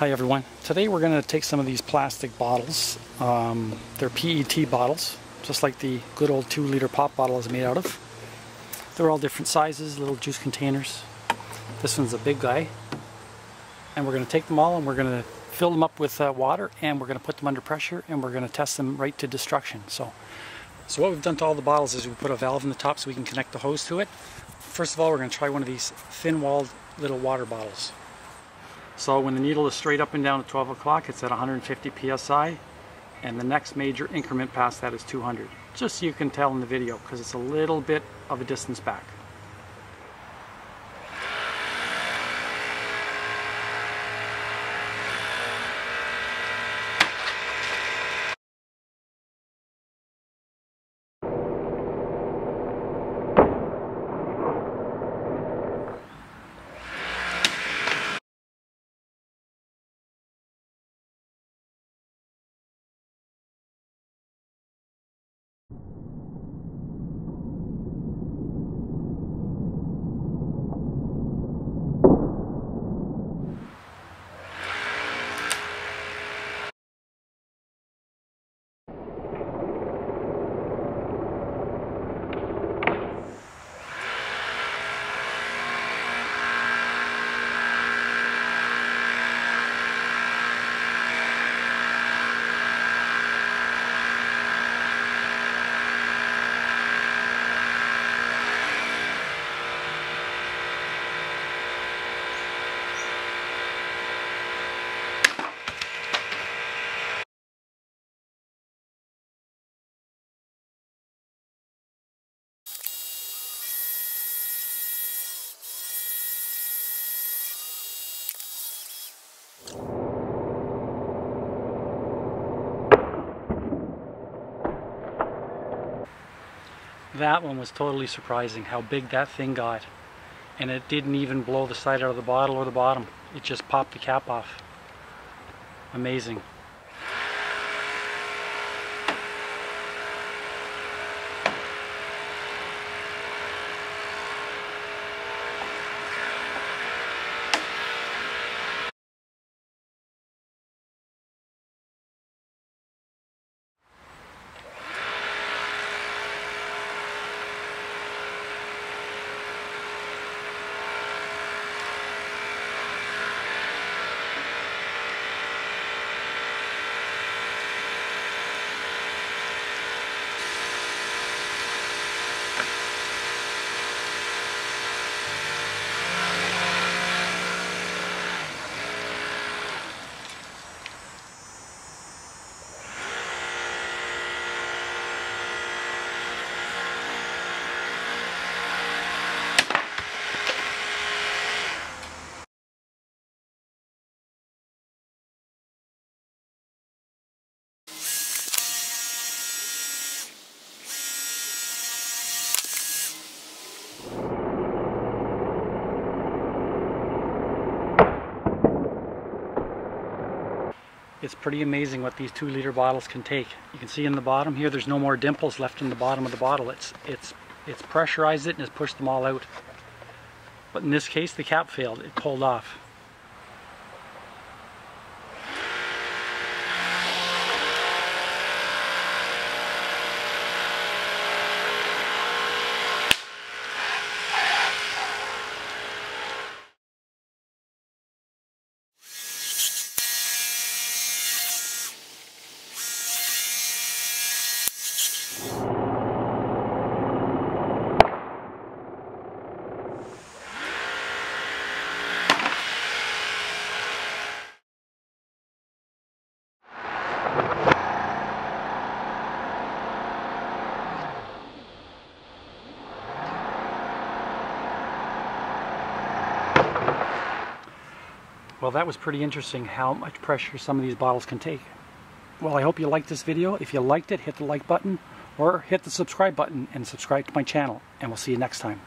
Hi everyone. Today we're going to take some of these plastic bottles. They're PET bottles, just like the good old 2-liter pop bottle is made out of. They're all different sizes, little juice containers. This one's a big guy. And we're going to take them all and we're going to fill them up with water, and we're going to put them under pressure, and we're going to test them right to destruction. So what we've done to all the bottles is we put a valve in the top so we can connect the hose to it. First of all, we're going to try one of these thin-walled little water bottles. So when the needle is straight up and down at 12 o'clock, it's at 150 psi, and the next major increment past that is 200. Just so you can tell in the video, because it's a little bit of a distance back. That one was totally surprising how big that thing got, and it didn't even blow the side out of the bottle or the bottom. It just popped the cap off. Amazing. It's pretty amazing what these 2-liter bottles can take. You can see in the bottom here, there's no more dimples left in the bottom of the bottle. It's pressurized it and it's pushed them all out. But in this case, the cap failed. It pulled off. Well, that was pretty interesting how much pressure some of these bottles can take. Well, I hope you liked this video. If you liked it, hit the like button or hit the subscribe button and subscribe to my channel, and we'll see you next time.